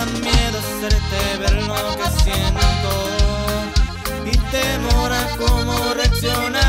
da miedo hacerte ver lo que siento y temor a cómo reaccionar.